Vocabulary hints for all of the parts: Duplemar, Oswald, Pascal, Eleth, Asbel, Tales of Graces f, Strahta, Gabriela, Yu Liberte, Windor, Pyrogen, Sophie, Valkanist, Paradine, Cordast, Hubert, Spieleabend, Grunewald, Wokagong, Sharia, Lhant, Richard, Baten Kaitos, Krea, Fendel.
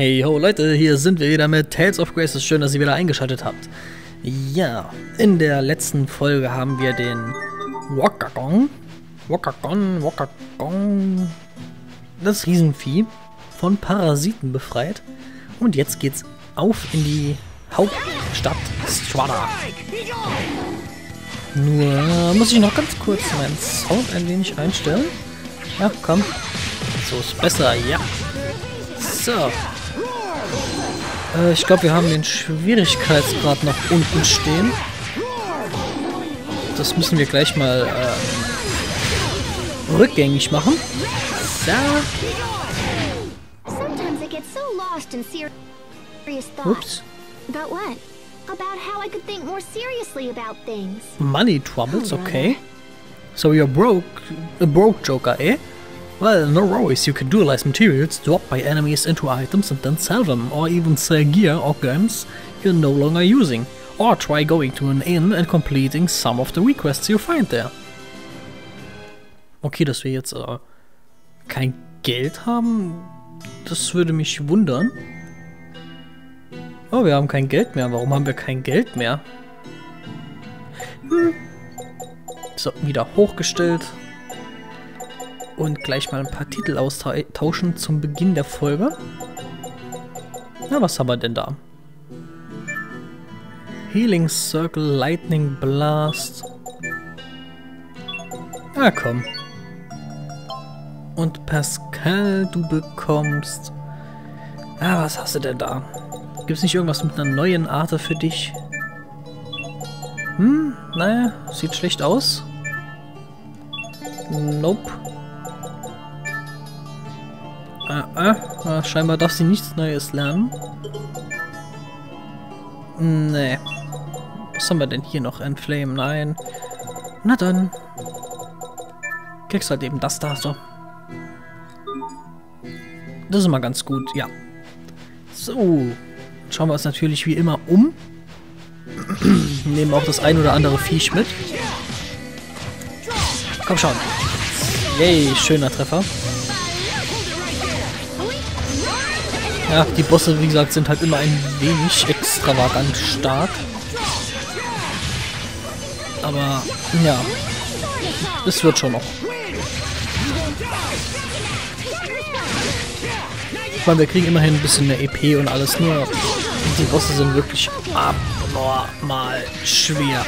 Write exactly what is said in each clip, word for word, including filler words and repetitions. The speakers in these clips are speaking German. Hey ho Leute, hier sind wir wieder mit Tales of Graces. Schön, dass ihr wieder eingeschaltet habt. Ja, in der letzten Folge haben wir den Wokagong, Wokagong, Wokagong, das Riesenvieh von Parasiten befreit. Und jetzt geht's auf in die Hauptstadt Strahta. Nur muss ich noch ganz kurz meinen Sound ein wenig einstellen. Ja, komm. So ist besser, ja. So. Ich glaube, wir haben den Schwierigkeitsgrad nach unten stehen. Das müssen wir gleich mal ähm, rückgängig machen. So. Ups. Money troubles, okay. So you're broke, a broke joker, eh? Well, no worries, you can dualize materials dropped by enemies into items and then sell them, or even sell gear or guns you're no longer using. Or try going to an inn and completing some of the requests you find there. Okay, dass wir jetzt äh, kein Geld haben, das würde mich wundern. Oh, wir haben kein Geld mehr. Warum haben wir kein Geld mehr? Hm. So, wieder hochgestellt. Und gleich mal ein paar Titel austauschen zum Beginn der Folge. Na, was haben wir denn da? Healing Circle, Lightning Blast. Na komm. Und Pascal, du bekommst... Ah, was hast du denn da? Gibt's nicht irgendwas mit einer neuen Arte für dich? Hm, naja, sieht schlecht aus. Nope. Ah, ah, ah, scheinbar darf sie nichts Neues lernen. Nee. Was haben wir denn hier noch? Enflame, nein. Na dann. Kriegst halt eben das da, so. Das ist immer ganz gut, ja. So. Schauen wir uns natürlich wie immer um. Nehmen auch das ein oder andere Viech mit. Komm schon. Yay, schöner Treffer. Ja, die Bosse, wie gesagt, sind halt immer ein wenig extravagant stark. Aber, ja. Es wird schon noch. Ich meine, wir kriegen immerhin ein bisschen mehr E P und alles, nur die Bosse sind wirklich abnormal schwer.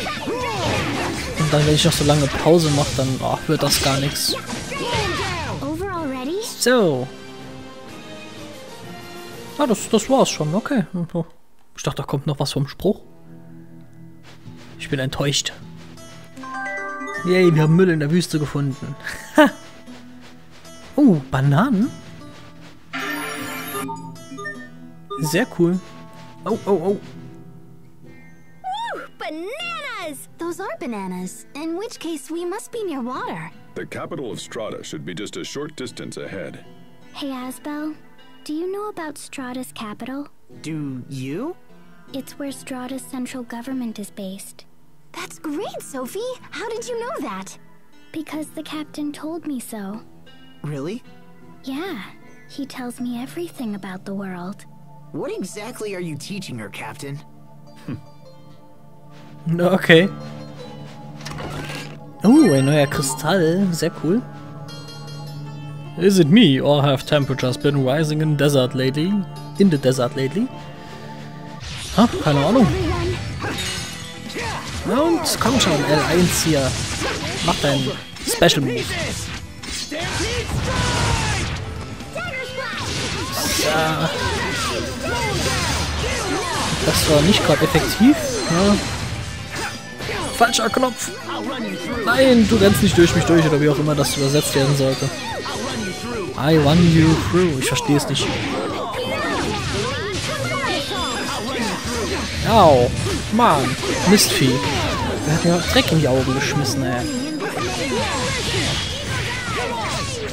Und dann, wenn ich noch so lange Pause mache, dann oh, wird das gar nichts. So. Ah, das, das war's schon, okay. Ich dachte, da kommt noch was vom Spruch. Ich bin enttäuscht. Yay, wir haben Müll in der Wüste gefunden. Ha! Oh, Bananen? Sehr cool. Oh, oh, oh. Woo, bananas! Those are bananas, in which case we must be near water. The capital of Strahta should be just a short distance ahead. Hey, Asbel. Do you know about Strahta's capital? Do you? It's where Strahta's central government is based. That's great, Sophie! How did you know that? Because the captain told me so. Really? Yeah. He tells me everything about the world. What exactly are you teaching her, Captain? Hm. Okay. Oh, ein neuer Kristall. Sehr cool. Is it me, or have temperatures been rising in desert lately? In the desert lately? Ach, keine Ahnung. Und komm schon, L eins hier. Mach dein Special Move. Ja. Das war nicht gerade effektiv. Ja. Falscher Knopf. Nein, du rennst nicht durch mich durch, oder wie auch immer das übersetzt werden sollte. I run you through. Ich verstehe es nicht. Au, Mann, Mistvieh. Der hat mir noch Dreck in die Augen geschmissen, ey.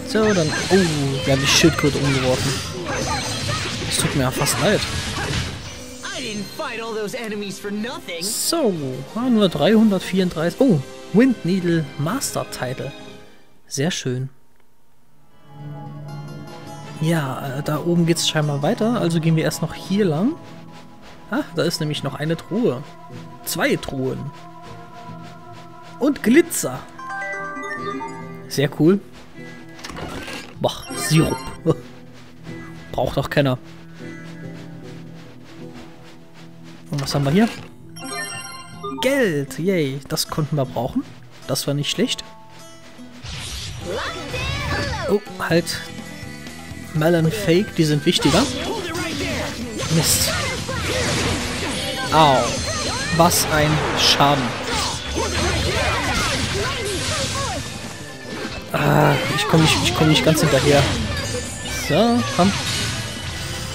So, dann... Oh, wir haben die Schildkröte umgeworfen. Es tut mir ja fast leid. So, haben wir dreihundertvierunddreißig... Oh, Windneedle Master Title. Sehr schön. Ja, äh, da oben geht es scheinbar weiter, also gehen wir erst noch hier lang. Ah, da ist nämlich noch eine Truhe. Zwei Truhen. Und Glitzer. Sehr cool. Boah, Sirup. Braucht auch keiner. Und was haben wir hier? Geld. Yay, das konnten wir brauchen. Das war nicht schlecht. Oh, halt. Melon Fake, die sind wichtiger. Mist. Au. Was ein Schaden. Ah, ich komme nicht, ich komm nicht ganz hinterher. So, komm.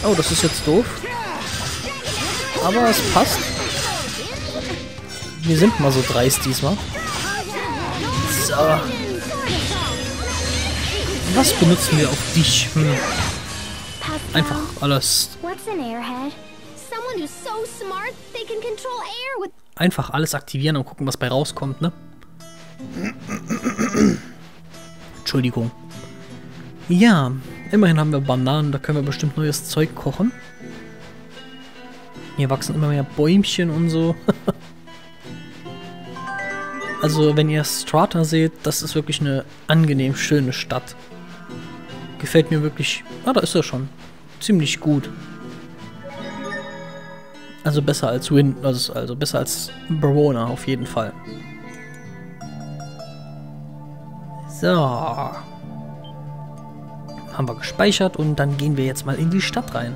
Oh, das ist jetzt doof. Aber es passt. Wir sind mal so dreist diesmal. So. Was benutzen wir auf dich? Hm. Einfach alles. Einfach alles aktivieren und gucken, was bei rauskommt, ne? Entschuldigung. Ja, immerhin haben wir Bananen, da können wir bestimmt neues Zeug kochen. Hier wachsen immer mehr Bäumchen und so. Also, wenn ihr Strahta seht, das ist wirklich eine angenehm schöne Stadt. Gefällt mir wirklich... Ah, da ist er schon. Ziemlich gut. Also besser als Wind, also, also besser als Barona auf jeden Fall. So. Haben wir gespeichert und dann gehen wir jetzt mal in die Stadt rein.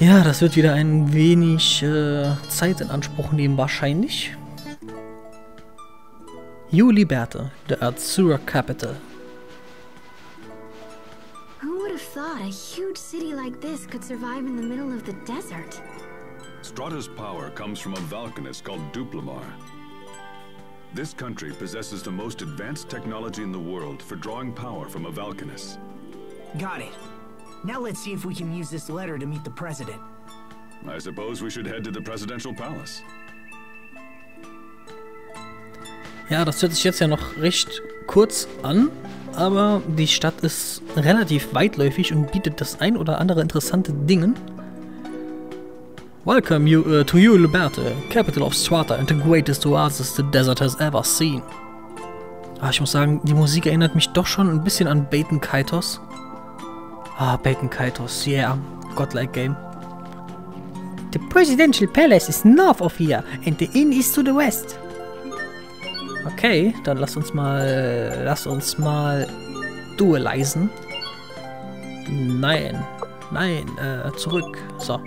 Ja, das wird wieder ein wenig äh, Zeit in Anspruch nehmen wahrscheinlich. Yu Liberte, the Azura Capital. Thought a huge city like this could survive in the middle of the desert. Strahta's power comes from a Valkanist called Duplemar. This country possesses the most advanced technology in the world for drawing power from a Valkanist. Got it. Now let's see if we can use this letter to meet the president. I suppose we should head to the presidential palace. Ja, das hört sich jetzt ja noch recht kurz an. Aber die Stadt ist relativ weitläufig und bietet das ein oder andere interessante Dingen. Welcome you, uh, to Yu Liberte, capital of Strahta and the greatest oasis the desert has ever seen. Ah, ich muss sagen, die Musik erinnert mich doch schon ein bisschen an Baten Kaitos. Ah, Baten Kaitos, yeah, godlike game. The presidential palace is north of here and the inn is to the west. Okay, dann lass uns mal... Lass uns mal... duellisen. Nein. Nein, äh, zurück. So.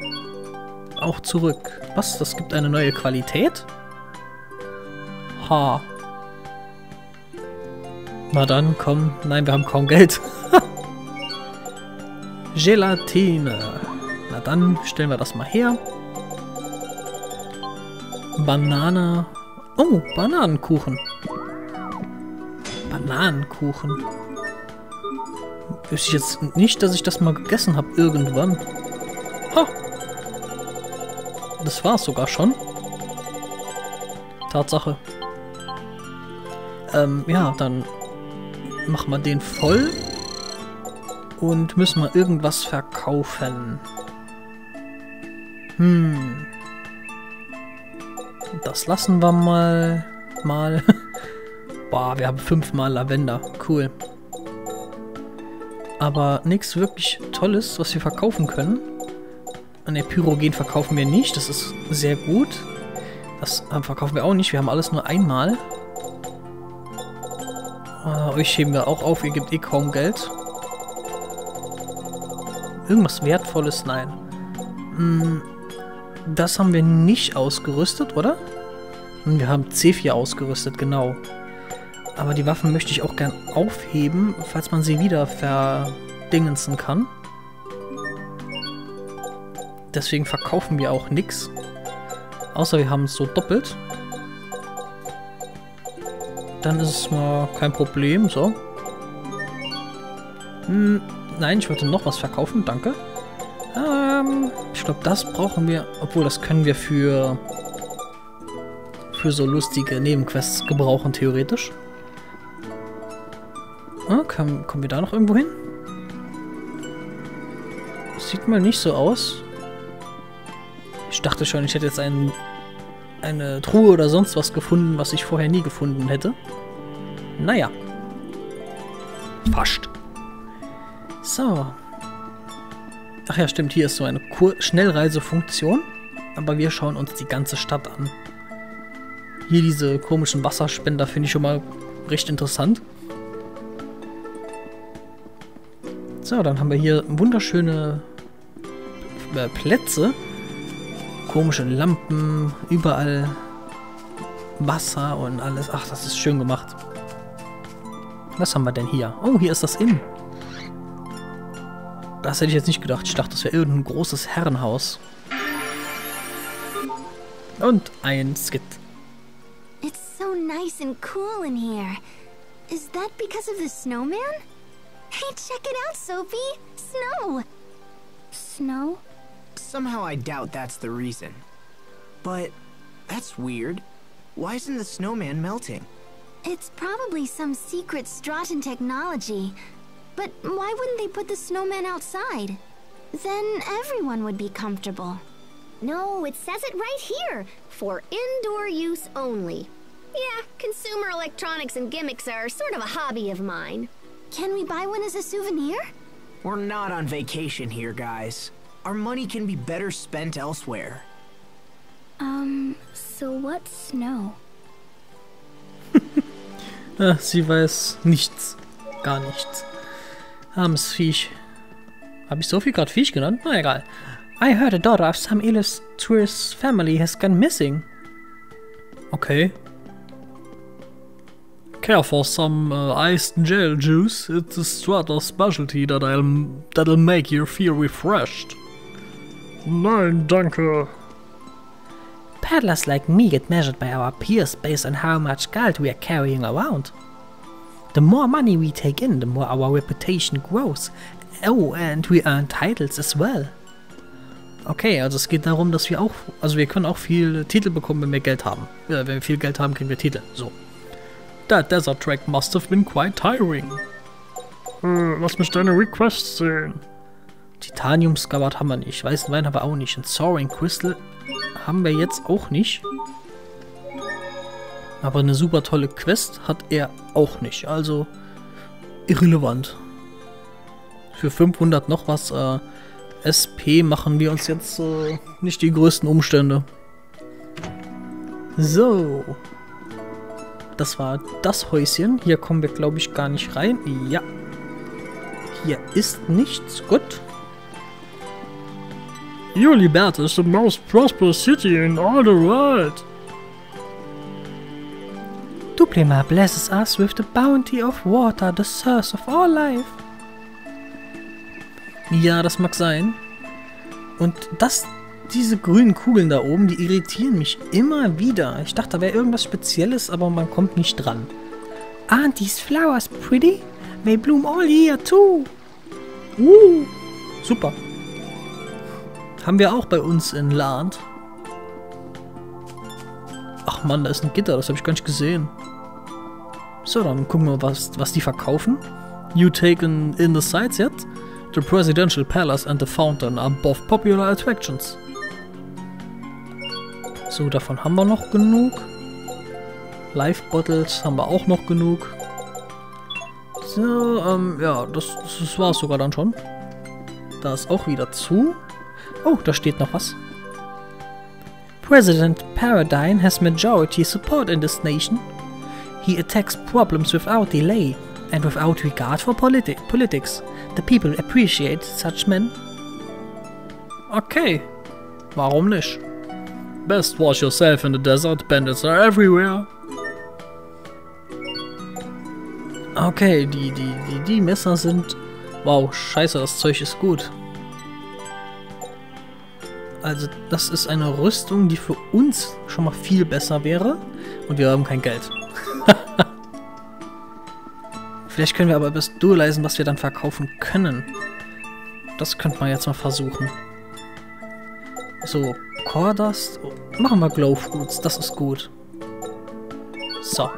Auch zurück. Was? Das gibt eine neue Qualität? Ha. Na dann, komm. Nein, wir haben kaum Geld. Gelatine. Na dann, stellen wir das mal her. Banane... Oh, Bananenkuchen. Bananenkuchen. Wüsste ich jetzt nicht, dass ich das mal gegessen habe irgendwann. Ha! Das war's sogar schon. Tatsache. Ähm, ja, dann machen wir den voll. Und müssen wir irgendwas verkaufen. Hm... Das lassen wir mal. Mal. Boah, wir haben fünfmal Lavender. Cool. Aber nichts wirklich Tolles, was wir verkaufen können. Ne, Pyrogen verkaufen wir nicht. Das ist sehr gut. Das verkaufen wir auch nicht. Wir haben alles nur einmal. Äh, euch heben wir auch auf. Ihr gebt eh kaum Geld. Irgendwas Wertvolles? Nein. Hm. Das haben wir nicht ausgerüstet, oder? Wir haben C vier ausgerüstet, genau. Aber die Waffen möchte ich auch gern aufheben, falls man sie wieder verdingensen kann. Deswegen verkaufen wir auch nichts. Außer wir haben es so doppelt. Dann ist es mal kein Problem, so. Hm, nein, ich wollte noch was verkaufen, danke. Ich glaube, das brauchen wir, obwohl das können wir für für so lustige Nebenquests gebrauchen, theoretisch. Ah, kann, kommen wir da noch irgendwo hin? Sieht mal nicht so aus. Ich dachte schon, ich hätte jetzt einen, eine Truhe oder sonst was gefunden, was ich vorher nie gefunden hätte. Naja. Fast. So. Ach ja, stimmt, hier ist so eine Kur- Schnellreisefunktion. Aber wir schauen uns die ganze Stadt an. Hier diese komischen Wasserspender finde ich schon mal recht interessant. So, dann haben wir hier wunderschöne Plätze. Komische Lampen, überall Wasser und alles. Ach, das ist schön gemacht. Was haben wir denn hier? Oh, hier ist das Inn. Das hätte ich jetzt nicht gedacht. Ich dachte, das wäre irgendein großes Herrenhaus. Und ein Skit. It's so nice and cool in here. Is that because of the snowman? Hey, check it out, Sophie. Snow. Snow? Somehow I doubt that's the reason. But that's weird. Why isn't the snowman melting? It's probably some secret Strahtan technology. But why wouldn't they put the snowman outside? Then everyone would be comfortable. No, it says it right here. For indoor use only. Yeah, consumer electronics and gimmicks are sort of a hobby of mine. Can we buy one as a souvenir? We're not on vacation here, guys. Our money can be better spent elsewhere. Um, so what's snow? Ach, sie weiß nichts. Gar nichts. Armes Viech. Habe ich Sophie gerade Viech genannt? Na egal. I heard a daughter of some illustrious family has gone missing. Okay. Care for some uh, iced gel juice? It's a Strahta specialty that I'll, that'll make you feel refreshed. Nein, danke. Peddlers like me get measured by our peers based on how much gold we are carrying around. The more money we take in, the more our reputation grows. Oh, and we earn titles as well. Okay, also es geht darum, dass wir auch, also wir können auch viel Titel bekommen, wenn wir Geld haben. Ja, wenn wir viel Geld haben, kriegen wir Titel. So. That desert track must have been quite tiring. Hm, lass mich deine Requests sehen. Titanium Scabbard haben wir nicht. Weißen Wein haben wir auch nicht. Und Soaring Crystal haben wir jetzt auch nicht. Aber eine super tolle Quest hat er auch nicht. Also irrelevant. Für fünfhundert noch was, äh, S P machen wir uns jetzt äh, nicht die größten Umstände. So. Das war das Häuschen. Hier kommen wir, glaube ich, gar nicht rein. Ja. Hier ist nichts. Gut. Yu Liberte is the most prosperous city in all the world. Duplemar blesses us with the bounty of water, the source of all life. Ja, das mag sein. Und das, diese grünen Kugeln da oben, die irritieren mich immer wieder. Ich dachte, da wäre irgendwas Spezielles, aber man kommt nicht dran. Aren't these flowers pretty? They bloom all year too. Uh, super. Haben wir auch bei uns in Lhant. Ach man, da ist ein Gitter, das habe ich gar nicht gesehen. So, dann gucken wir, was, was die verkaufen. You taken in the sights yet? The Presidential Palace and the Fountain are both popular attractions. So, davon haben wir noch genug. Life Bottles haben wir auch noch genug. So, ähm, ja, das, das war es sogar dann schon. Da ist auch wieder zu. Oh, da steht noch was. President Paradine has majority support in this nation. He attacks problems without delay. And without regard for politi politics, the people appreciate such men. Okay, warum nicht? Best watch yourself in the desert, bandits are everywhere. Okay, die, die, die, die Messer sind... Wow, scheiße, das Zeug ist gut. Also das ist eine Rüstung, die für uns schon mal viel besser wäre. Und wir haben kein Geld. Vielleicht können wir aber bis du leisen, was wir dann verkaufen können. Das könnte man jetzt mal versuchen. So, Cordast. Oh, machen wir Glowfruits, das ist gut. So.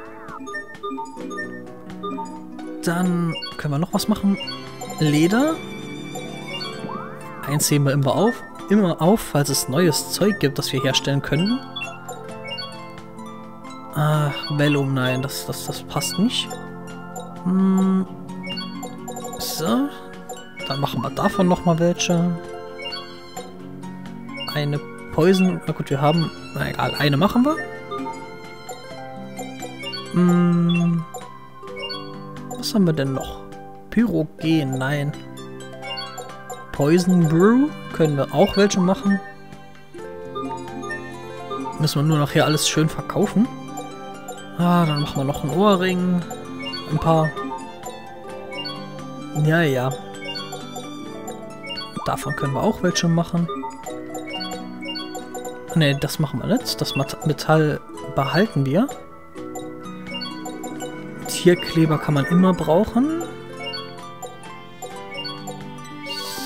Dann können wir noch was machen. Leder. eins heben wir immer auf, immer auf, falls es neues Zeug gibt, das wir herstellen können. Ach, Vellum, nein, das, das, das passt nicht. Hm. So, dann machen wir davon nochmal welche. Eine Poison, na gut, wir haben, na egal, eine machen wir. Hm. Was haben wir denn noch? Pyrogen, nein. Poison Brew können wir auch welche machen. Müssen wir nur nachher alles schön verkaufen. Ah, dann machen wir noch einen Ohrring. Ein paar. Ja, ja. Davon können wir auch welche machen. Ne, das machen wir nicht. Das Metall behalten wir. Tierkleber kann man immer brauchen.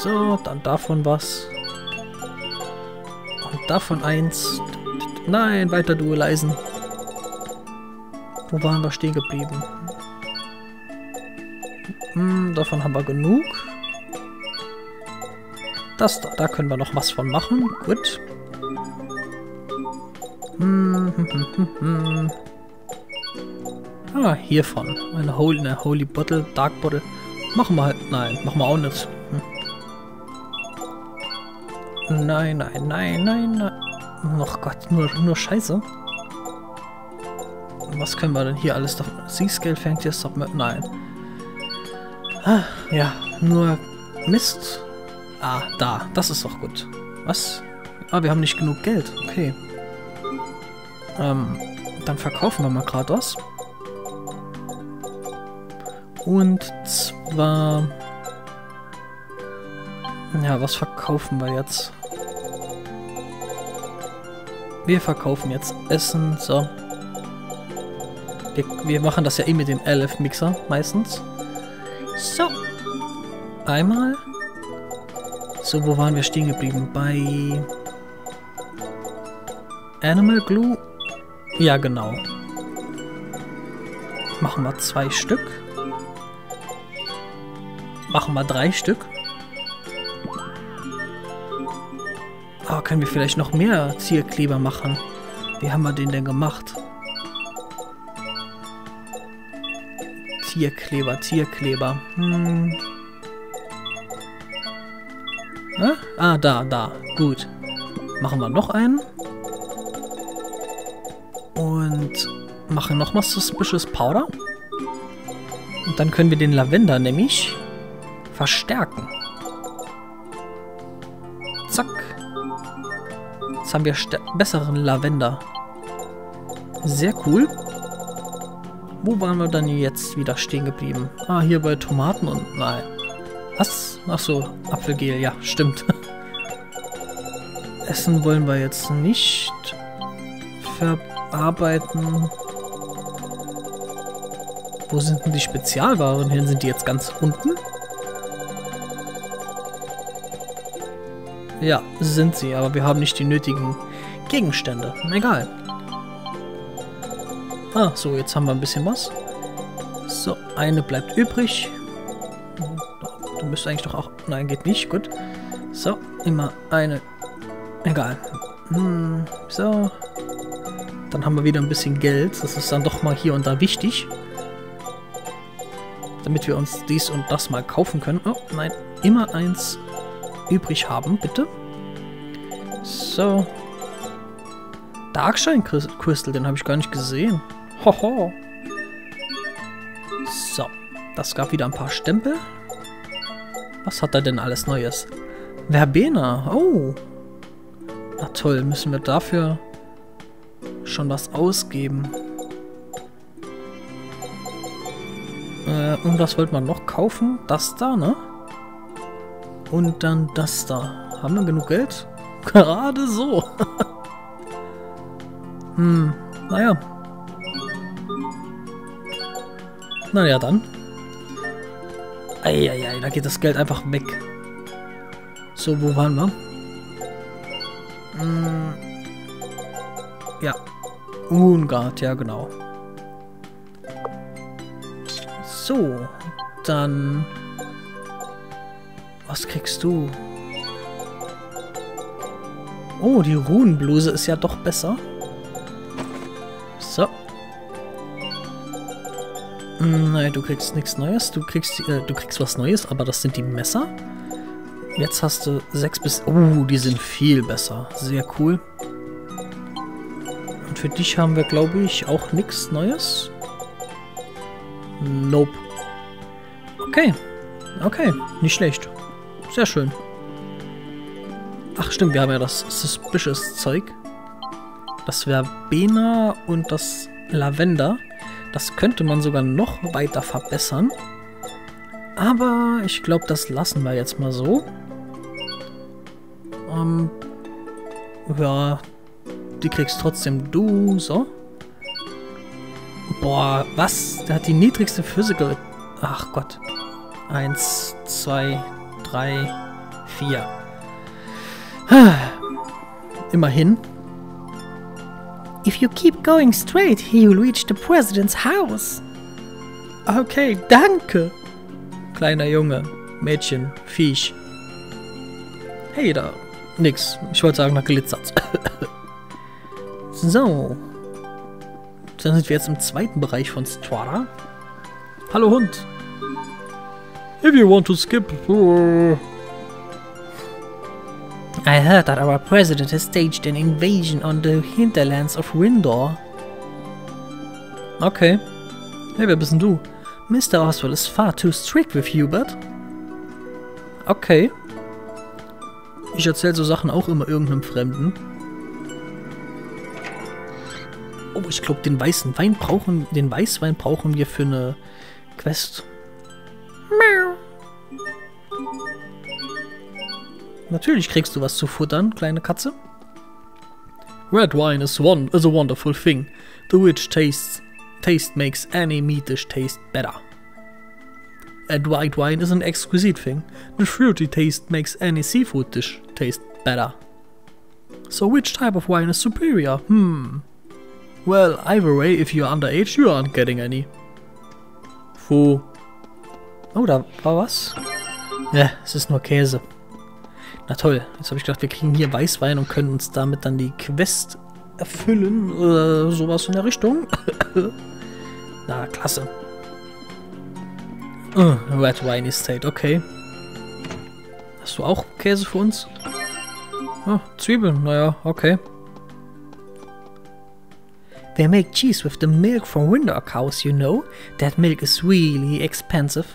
So, dann davon was. Und davon eins. Nein, weiter dualisieren. Wo waren wir stehen geblieben? Hm, davon haben wir genug. Das da, da können wir noch was von machen. Gut. Hm, hm, hm, hm, hm. Ah, hiervon. Eine Holy, eine Holy Bottle, Dark Bottle. Machen wir halt. Nein, machen wir auch nicht. Hm. Nein, nein, nein, nein, nein. Ach Gott, nur, nur Scheiße. Was können wir denn hier alles davon? Seascale fängt jetzt doch mit. Nein. Ah, ja, nur Mist. Ah, da. Das ist doch gut. Was? Ah, wir haben nicht genug Geld. Okay. Ähm, dann verkaufen wir mal gerade was. Und zwar. Ja, was verkaufen wir jetzt? Wir verkaufen jetzt Essen, so. Wir, wir machen das ja eh mit dem Eleth-Mixer meistens. So. Einmal. So, wo waren wir stehen geblieben? Bei Animal Glue? Ja, genau. Machen wir zwei Stück. Machen wir drei Stück. Oh, können wir vielleicht noch mehr Zierkleber machen? Wie haben wir den denn gemacht? Zierkleber, Zierkleber. Hm. Ah? ah, da, da. Gut. Machen wir noch einen. Und machen nochmal Suspicious Powder. Und dann können wir den Lavender nämlich verstärken. Zack. Jetzt haben wir besseren Lavender. Sehr cool. Wo waren wir dann jetzt wieder stehen geblieben? Ah, hier bei Tomaten und... Nein. Was? Achso, Apfelgel. Ja, stimmt. Essen wollen wir jetzt nicht verarbeiten. Wo sind denn die Spezialwaren hin? Sind die jetzt ganz unten? Ja, sind sie, aber wir haben nicht die nötigen Gegenstände. Egal. Ah, so, jetzt haben wir ein bisschen was. So, eine bleibt übrig. Du müsstest eigentlich doch auch... Nein, geht nicht. Gut. So, immer eine... Egal. Hm, so. Dann haben wir wieder ein bisschen Geld. Das ist dann doch mal hier und da wichtig. Damit wir uns dies und das mal kaufen können. Oh, nein. Immer eins... übrig haben, bitte. So. Darkshine Crystal, den habe ich gar nicht gesehen. Hoho. So. Das gab wieder ein paar Stempel. Was hat er denn alles Neues? Verbena. Oh. Na toll, müssen wir dafür schon was ausgeben. Äh, und was wollte man noch kaufen? Das da, ne? Und dann das da. Haben wir genug Geld? Gerade so. Hm, naja. Naja, dann. Eieiei, da geht das Geld einfach weg. So, wo waren wir? Hm. Ja. Ungard, ja genau. So, dann... Was kriegst du? Oh, die Runenbluse ist ja doch besser. So. Nein, du kriegst nichts Neues. Du kriegst, äh, du kriegst was Neues, aber das sind die Messer. Jetzt hast du sechs bis... Oh, die sind viel besser. Sehr cool. Und für dich haben wir, glaube ich, auch nichts Neues. Nope. Okay. Okay, nicht schlecht. Sehr schön. Ach stimmt, wir haben ja das Suspicious Zeug. Das Verbena und das Lavender. Das könnte man sogar noch weiter verbessern. Aber ich glaube, das lassen wir jetzt mal so. Ähm, ja, die kriegst trotzdem du, so. Boah, was? Der hat die niedrigste Physical... Ach Gott. Eins, zwei, drei, vier. Immerhin. If you keep going straight, you'll reach the President's house. Okay, danke. Kleiner Junge, Mädchen, Viech. Hey da. Nix. Ich wollte sagen, da glitzert's. So. Dann sind wir jetzt im zweiten Bereich von Strahta. Hallo Hund. If you want to skip... I heard that our president has staged an invasion on the hinterlands of Windor. Okay. Hey, wer bist denn du? Mister Oswald is far too strict with Hubert. Okay. Ich erzähle so Sachen auch immer irgendeinem Fremden. Oh, ich glaube, den weißen Wein brauchen, den Weißwein brauchen wir für eine Quest. Miau. Natürlich kriegst du was zu futtern, kleine Katze. Red wine is one is a wonderful thing, the which tastes. Taste makes any meatish taste better. And white wine is an exquisite thing. The fruity taste makes any seafood dish taste better. So which type of wine is superior? Hmm. Well, either way, if you're underage, you aren't getting any. Fu. Oh, da war was? Ja, es ist nur Käse. Na toll, jetzt habe ich gedacht, wir kriegen hier Weißwein und können uns damit dann die Quest erfüllen oder sowas in der Richtung. Na, klasse. Oh, Red Wine Estate, okay. Hast du auch Käse für uns? Oh, Zwiebeln, naja, okay. They make cheese with the milk from Windor cows, you know. That milk is really expensive.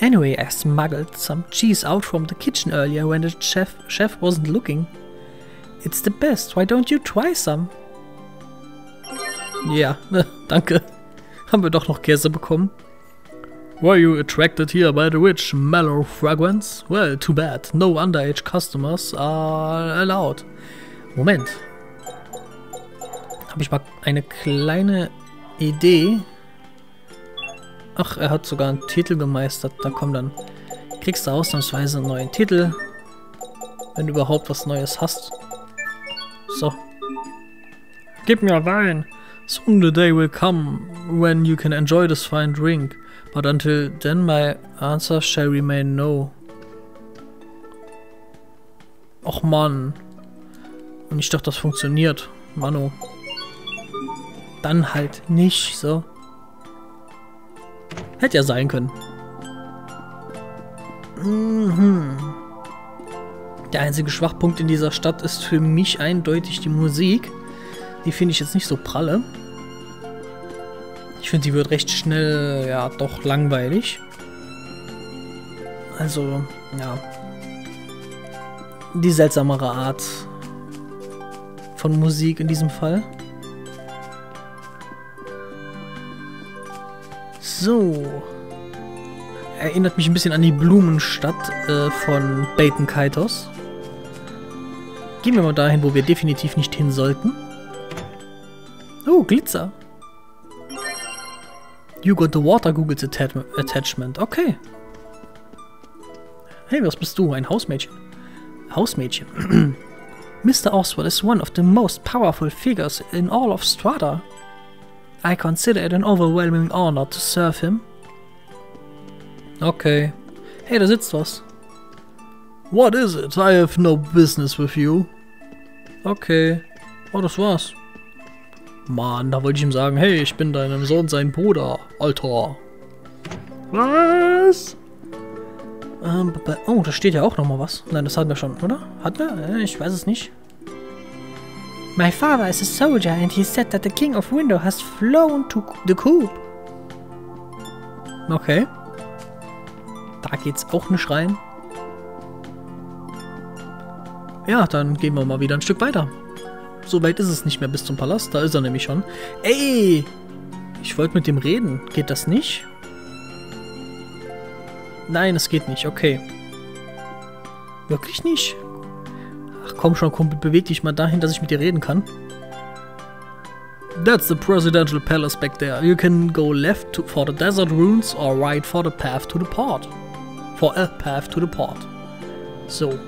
Anyway, I smuggled some cheese out from the kitchen earlier when the chef, chef wasn't looking. It's the best, why don't you try some? Ja, yeah, danke. Haben wir doch noch Käse bekommen. Were you attracted here by the rich, mellow fragrance? Well, too bad. No underage customers are allowed. Moment. Habe ich mal eine kleine Idee. Ach, er hat sogar einen Titel gemeistert. Da komm dann. Kriegst du ausnahmsweise einen neuen Titel. Wenn du überhaupt was Neues hast. So. Gib mir Wein. Soon the day will come when you can enjoy this fine drink, but until then my answer shall remain no. Och Mann. Und ich dachte, das funktioniert. Mano. Dann halt nicht, so. Hätte ja sein können. Mhm. Der einzige Schwachpunkt in dieser Stadt ist für mich eindeutig die Musik. Die finde ich jetzt nicht so pralle. Ich finde, die wird recht schnell, ja, doch langweilig. Also, ja. Die seltsamere Art von Musik in diesem Fall. So. Erinnert mich ein bisschen an die Blumenstadt äh, von Baten Kaitos. Gehen wir mal dahin, wo wir definitiv nicht hin sollten. Oh, Glitzer. You got the water Googles attachment. Okay. Hey, was bist du? Ein Hausmädchen. Hausmädchen. Mister Oswald is one of the most powerful figures in all of Strahta. I consider it an overwhelming honor to serve him. Okay. Hey, da sitzt was. What is it? I have no business with you. Okay. Oh, das war's. Mann, da wollte ich ihm sagen, hey, ich bin deinem Sohn sein Bruder, Alter. Was? Ähm, oh, da steht ja auch nochmal was. Nein, das hatten wir schon, oder? Hatten wir? Ich weiß es nicht. My father is a soldier and he said that the king of Windor has flown to the coop. Okay. Da geht's auch nicht rein. Ja, dann gehen wir mal wieder ein Stück weiter. So weit ist es nicht mehr bis zum Palast. Da ist er nämlich schon. Ey! Ich wollte mit dem reden. Geht das nicht? Nein, es geht nicht. Okay. Wirklich nicht? Ach komm schon, Kumpel, beweg dich mal dahin, dass ich mit dir reden kann. That's the presidential palace back there. You can go left to, for the desert ruins or right for the path to the port. For a path to the port. So.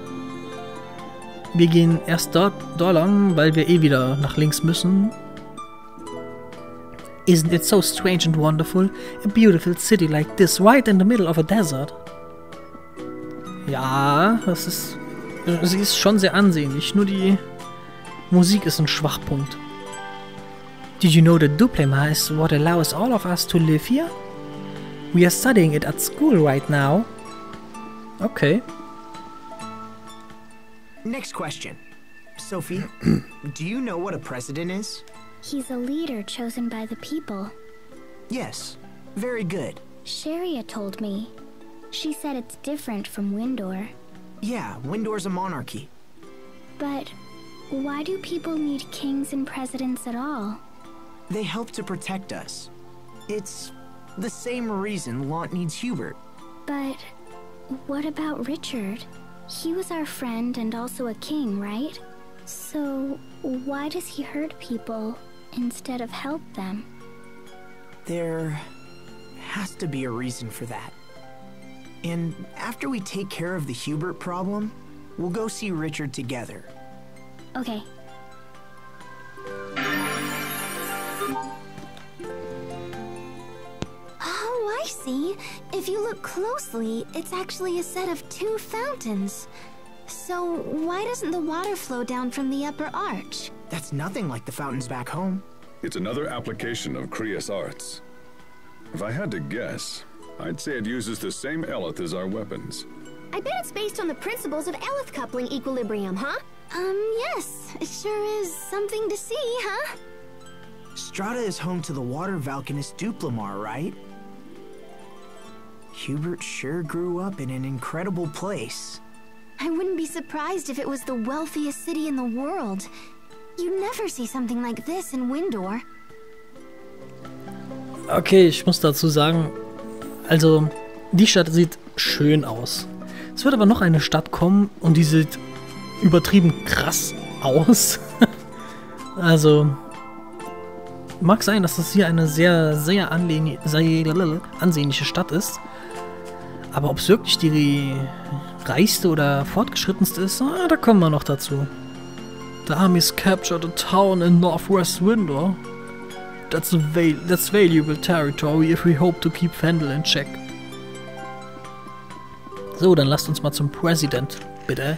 Wir gehen erst dort, dort lang, weil wir eh wieder nach links müssen. Isn't it so strange and wonderful? A beautiful city like this, right in the middle of a desert. Ja, das ist... Sie ist schon sehr ansehnlich, nur die Musik ist ein Schwachpunkt. Did you know that Duplemar is what allows all of us to live here? We are studying it at school right now. Okay. Next question. Sophie, do you know what a president is? He's a leader chosen by the people. Yes, very good. Sharia told me. She said it's different from Windor. Yeah, Windor's a monarchy. But why do people need kings and presidents at all? They help to protect us. It's the same reason Lhant needs Hubert. But what about Richard? He was our friend and also a king, right? So why does he hurt people instead of help them? There has to be a reason for that. And after we take care of the Hubert problem, we'll go see Richard together. Okay. Oh, I see. If you look closely, it's actually a set of two fountains. So why doesn't the water flow down from the upper arch? That's nothing like the fountains back home. It's another application of Krea's arts. If I had to guess, I'd say it uses the same Eleth as our weapons. I bet it's based on the principles of Elith-Koupling-Equilibrium, huh? Um, yes. It sure is something to see, huh? Strahta is home to the water Valkanist Duplemar, right? Hubert sure grew up in an incredible place. I wouldn't be surprised if it was the wealthiest city in the world. You'd never see something like this in Windor. Okay, ich muss dazu sagen... Also, die Stadt sieht schön aus. Es wird aber noch eine Stadt kommen und die sieht übertrieben krass aus. Also, mag sein, dass das hier eine sehr, sehr ansehnliche Stadt ist. Aber ob es wirklich die reichste oder fortgeschrittenste ist, ah, da kommen wir noch dazu. The armies captured a town in northwest Windor. That's, val that's valuable territory if we hope to keep Fendel in check. So, dann lasst uns mal zum President, bitte.